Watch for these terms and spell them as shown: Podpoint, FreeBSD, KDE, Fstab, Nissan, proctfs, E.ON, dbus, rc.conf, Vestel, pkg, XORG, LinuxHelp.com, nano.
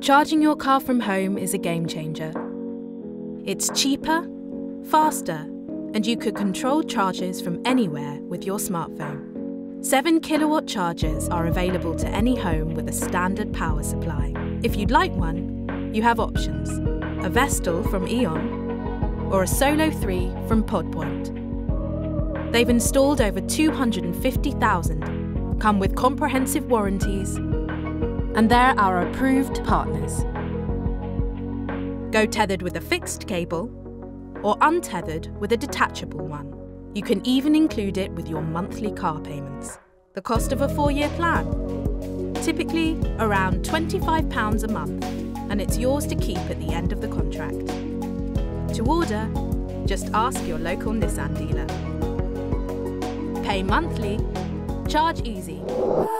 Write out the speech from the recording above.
Charging your car from home is a game changer. It's cheaper, faster, and you could control charges from anywhere with your smartphone. 7 kilowatt chargers are available to any home with a standard power supply. If you'd like one, you have options. A Vestel from E.ON or a Solo 3 from Podpoint. They've installed over 250,000, come with comprehensive warranties, and they're our approved partners. Go tethered with a fixed cable or untethered with a detachable one. You can even include it with your monthly car payments. The cost of a 4-year plan? Typically around £25 a month, and it's yours to keep at the end of the contract. To order, just ask your local Nissan dealer. Pay monthly, charge easy.